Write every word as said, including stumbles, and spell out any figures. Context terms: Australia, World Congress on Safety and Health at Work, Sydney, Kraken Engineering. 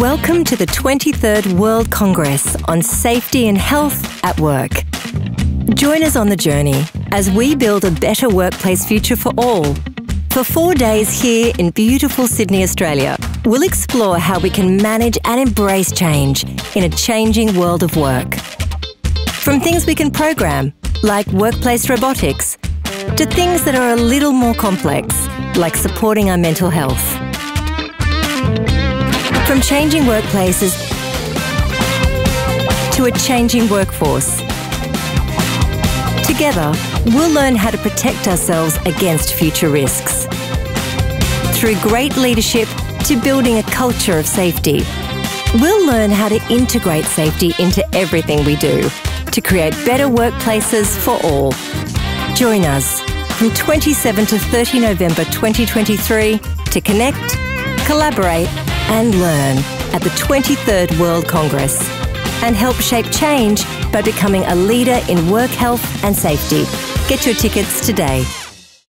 Welcome to the twenty-third World Congress on Safety and Health at Work. Join us on the journey as we build a better workplace future for all. For four days here in beautiful Sydney, Australia, we'll explore how we can manage and embrace change in a changing world of work. From things we can program, like workplace robotics, to things that are a little more complex, like supporting our mental health. From changing workplaces to a changing workforce. Together, we'll learn how to protect ourselves against future risks. Through great leadership to building a culture of safety, we'll learn how to integrate safety into everything we do to create better workplaces for all. Join us from twenty-seven to thirty November twenty twenty-three to connect, collaborate, and learn at the twenty-third World Congress and help shape change by becoming a leader in work health and safety. Get your tickets today.